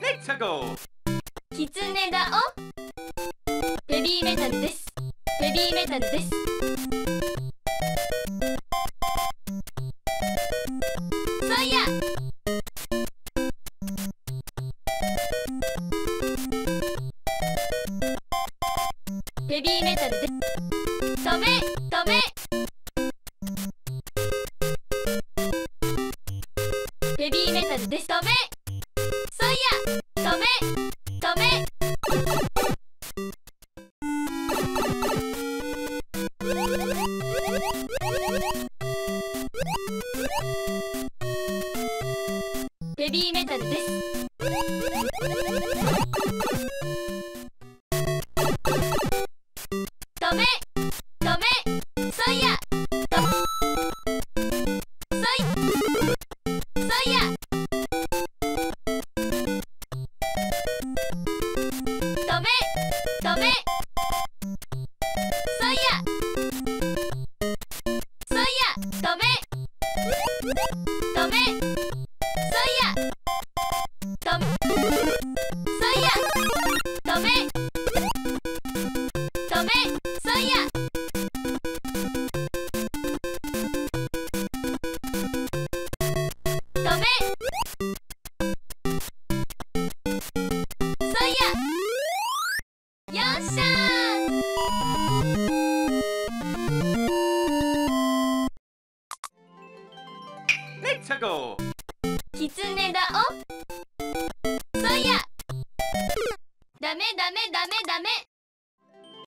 Let's go! キツネだお。ベビーメタルです。ベビーメタルです。 ダメダメダメダメ